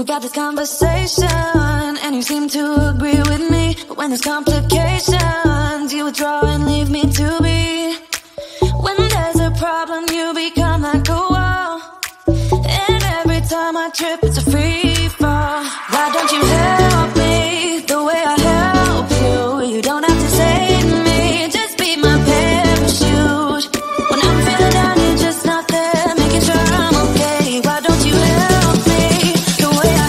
We got this conversation, and you seem to agree with me. But when there's complications, you withdraw and leave me to be. When there's a problem, you become like a wall, and every time I trip, it's a free fall. Why don't you help me the way I help you? You don't have to save me, just be my parachute. When I'm feeling down, you're just not there, making sure I'm okay. Why don't you help me the way I help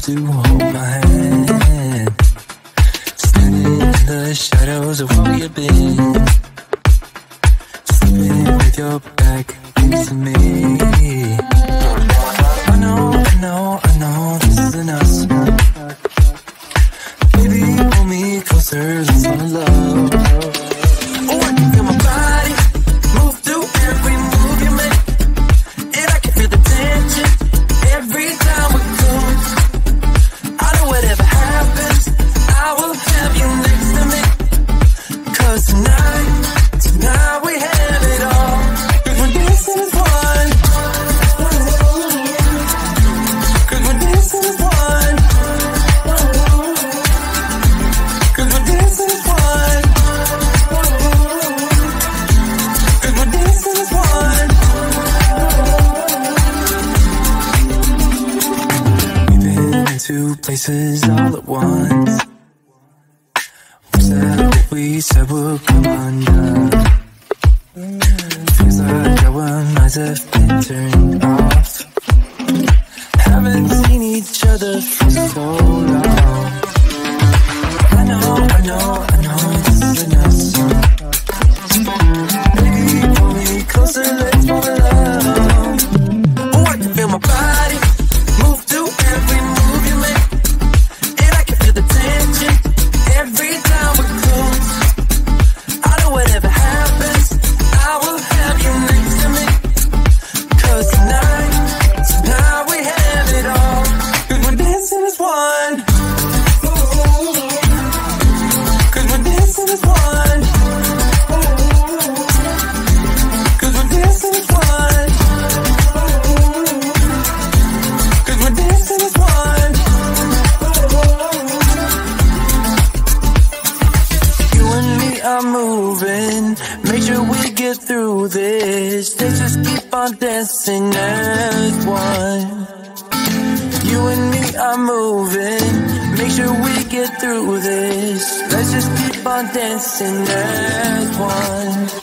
to hold my hand, standing in the shadows of where you've been, sleeping with your back next to me. I know this isn't us. Baby, pull me closer, let's fall in love. Oh, I can feel my body move through every move you make, and I can feel the tension every time we close. Whatever happens, I will have you next to me. 'Cause tonight we have it all. We're dancing as one. 'Cause we're dancing as one. 'Cause we're dancing as one. 'Cause we're dancing as one. Two places all at once. What's that we said we'll come undone? Feels like our minds have been turned off. Haven't seen each other for so long. I know this isn't us. Baby, pull me closer, let's fall in love. Oh, I can feel my body move to every move. Every time we close, I know whatever happens, I will have you next to me. 'Cause tonight we have it all. 'Cause we're dancing as one. 'Cause we're dancing as one. 'Cause we're dancing as one. 'Cause we're dancing as one. I'm moving Make sure we get through this. Let's just keep on dancing as one. You and me are moving. Make sure we get through this. Let's just keep on dancing as one.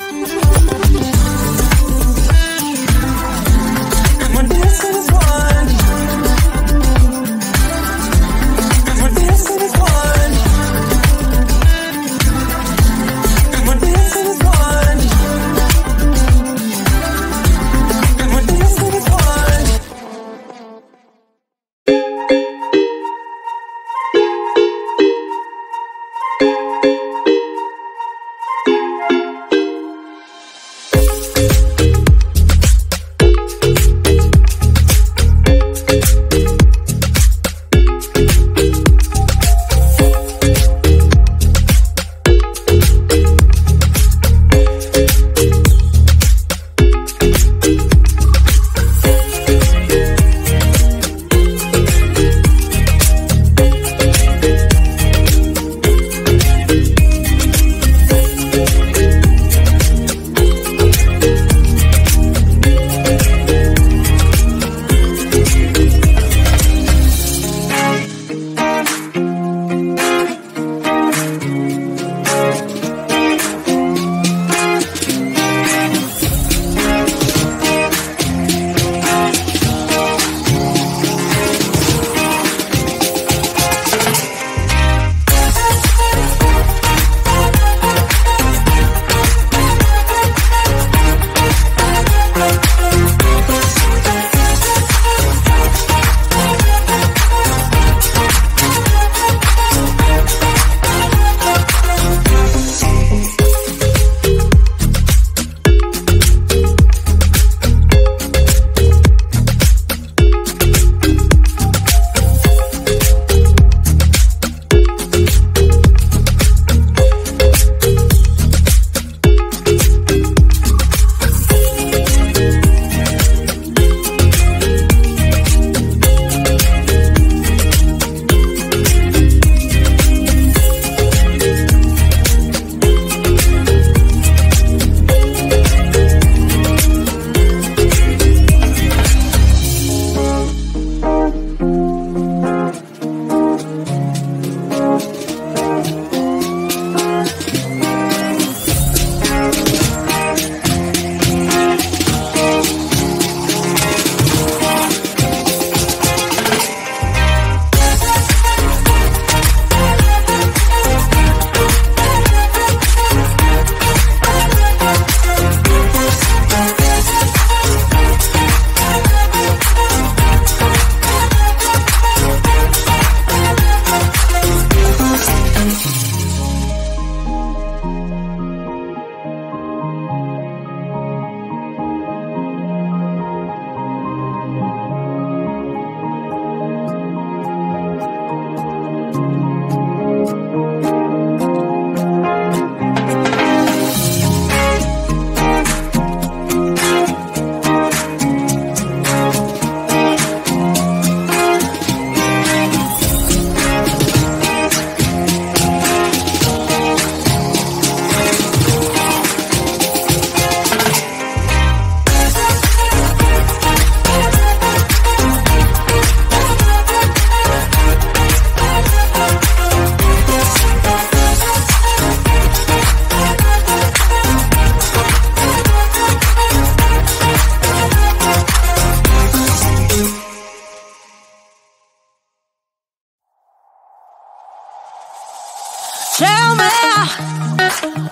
Tell me,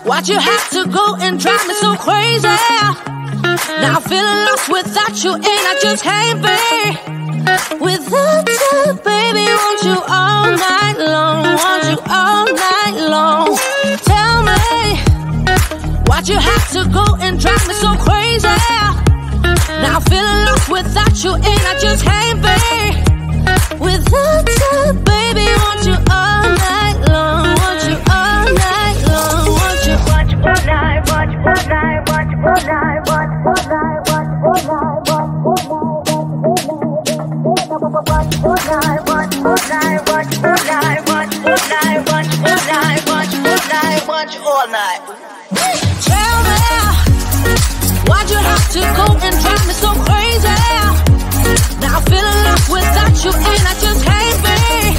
why'd you have to go and drive me so crazy? Now I'm feeling lost without you, and I just can't be without you, baby. Want you all night long, want you all night long. Tell me, why'd you have to go and drive me so crazy? Now I'm feeling lost without you, and I just can't be without you, baby. Want you all night long. Watch all night. Why'd you have to go and drive me so crazy? Now I feel alive without you, and I just hate me.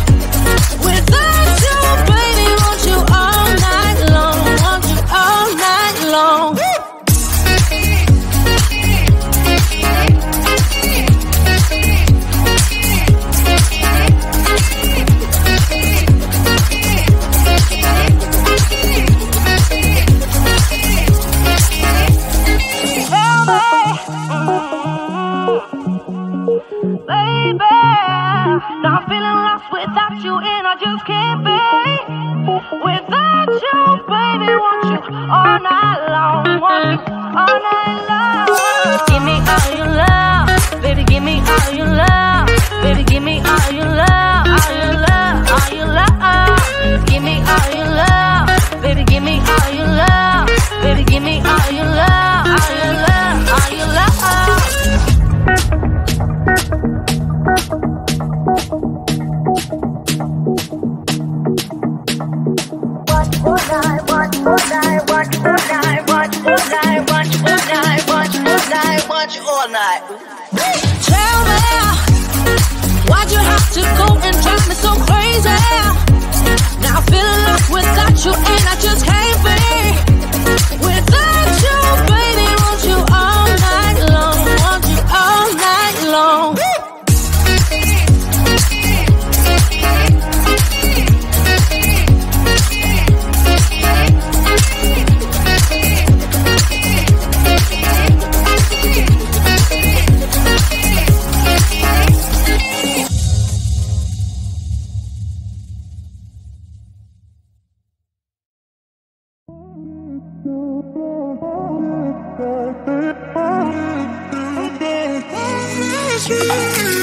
Without you, baby, want you all night long, want you all night long. Now I'm feeling lost without you, and I just can't be. Without you, baby, want you all night long, want you all night long. Give me all your love, baby, give me all your love, baby, give me all your love, all your love, all your love. Give me all your love, baby, give me all your love, baby, give me all your love, all your love, all your love. Watch all night. Tell me, why'd you have to go and drive me so crazy? Now I feel alive without you, and I just can't be. Without you, baby, want you all night long, want you all night long. Yeah.